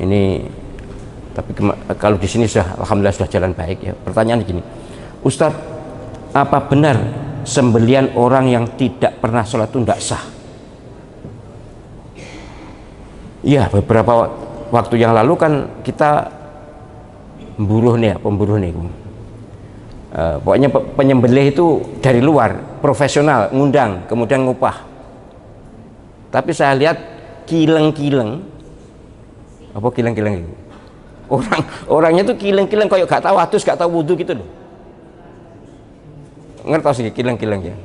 ini. Tapi kalau di sini sudah alhamdulillah sudah jalan baik ya. Pertanyaan gini, Ustadz, apa benar sembelian orang yang tidak pernah sholat itu tidak sah? Ya, beberapa waktu yang lalu kan kita pemburuh nih, pokoknya penyembelih itu dari luar, profesional, ngundang, kemudian ngupah. Tapi saya lihat kileng-kileng itu. Orangnya tuh kileng-kileng, kayak gak tahu atus, gak tahu wudhu gitu loh. Ngerti sih kileng-kileng ya.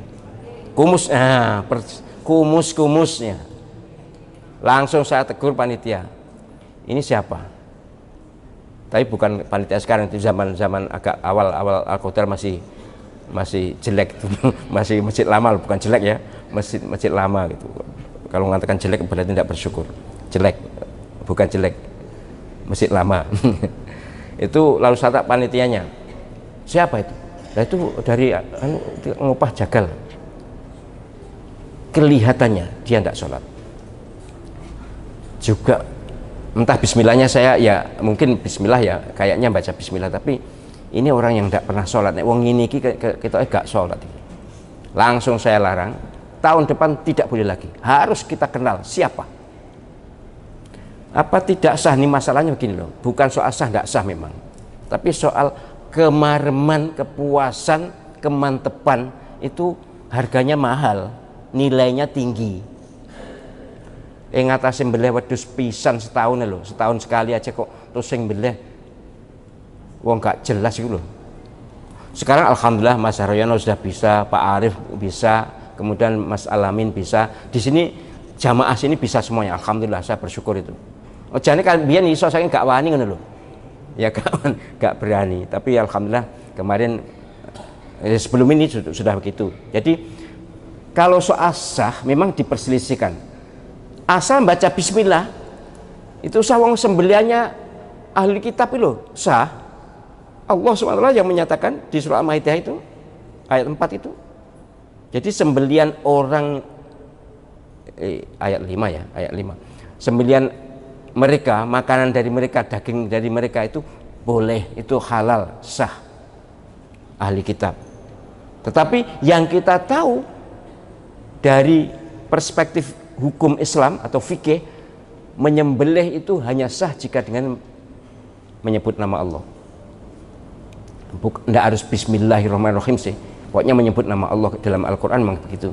Kumus, kumusnya. Langsung saya tegur panitia. Ini siapa? Tapi bukan panitia sekarang, itu zaman agak awal Al-Qadar masih jelek, masih masjid lama, bukan jelek ya, masjid lama gitu. Kalau mengatakan jelek berarti tidak bersyukur. Jelek, bukan jelek. Masjid lama itu. Lalu saya tak panitianya, siapa itu? Nah itu dari ngupah jagal, kelihatannya dia tidak sholat juga, entah bismillahnya saya ya mungkin bismillah ya, kayaknya baca bismillah, tapi ini orang yang tidak pernah sholat, nek wong ini kita gak sholat. Langsung saya larang, tahun depan tidak boleh lagi, harus kita kenal siapa. Apa tidak sah nih masalahnya begini loh, bukan soal sah tidak sah memang, tapi soal kemareman, kepuasan, kemantepan itu harganya mahal, nilainya tinggi. Ngatasi sembelih wedhus pisan setahun loh, setahun sekali aja kok terus sembelih wong gak jelas itu loh. Sekarang alhamdulillah Mas Haryono sudah bisa, Pak Arif bisa, kemudian Mas Alamin bisa, di sini jamaah sini bisa semuanya, alhamdulillah saya bersyukur itu. Ojane kan biyen iso saking gak wani ngono lho. Ya gak berani, tapi alhamdulillah kemarin sebelum ini sudah begitu. Jadi kalau soal sah memang diperselisihkan. Asal baca bismillah itu sah, wong sembeliannya ahli kitab lho, sah. Allah Subhanahu yang menyatakan di surah Al-Maidah itu ayat 4 itu. Jadi sembelian orang ayat 5 ya, ayat 5. Sembelian mereka, makanan dari mereka, daging dari mereka itu boleh, itu halal, sah, ahli kitab. Tetapi yang kita tahu dari perspektif hukum Islam atau fikih, menyembelih itu hanya sah jika dengan menyebut nama Allah. Tidak harus bismillahirrahmanirrahim sih, pokoknya menyebut nama Allah dalam Al-Quran memang begitu.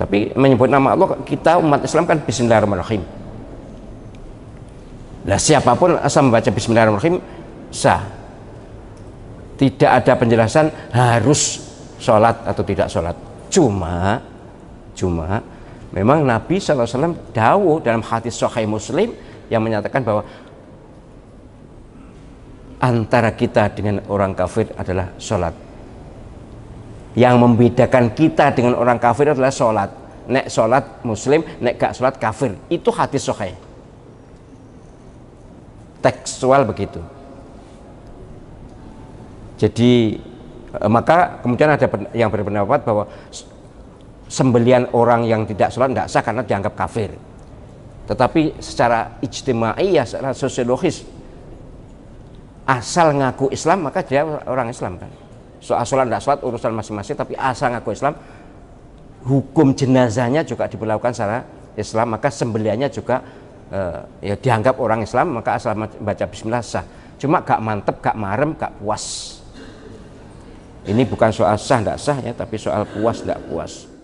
Tapi menyebut nama Allah, kita umat Islam kan bismillahirrahmanirrahim. Nah siapapun asal membaca bismillahirrahmanirrahim sah. Tidak ada penjelasan harus sholat atau tidak sholat. Cuma memang Nabi SAW dawuh dalam hadis Sahih Muslim yang menyatakan bahwa antara kita dengan orang kafir adalah sholat. Yang membedakan kita dengan orang kafir adalah sholat. Nek sholat muslim, nek gak sholat kafir. Itu hadis sahih, tekstual begitu. Jadi maka kemudian ada yang berpendapat bahwa sembelian orang yang tidak sholat tidak sah karena dianggap kafir. Tetapi secara ijtimai ya, secara sosiologis, asal ngaku Islam maka dia orang Islam kan. Soal sholat tidak sholat urusan masing-masing, tapi asal ngaku Islam, hukum jenazahnya juga diperlakukan secara Islam, maka sembeliannya juga ya dianggap orang Islam, maka asal baca bismillah sah. Cuma gak mantep, gak marem, gak puas. Ini bukan soal sah tidak sah ya, tapi soal puas tidak puas.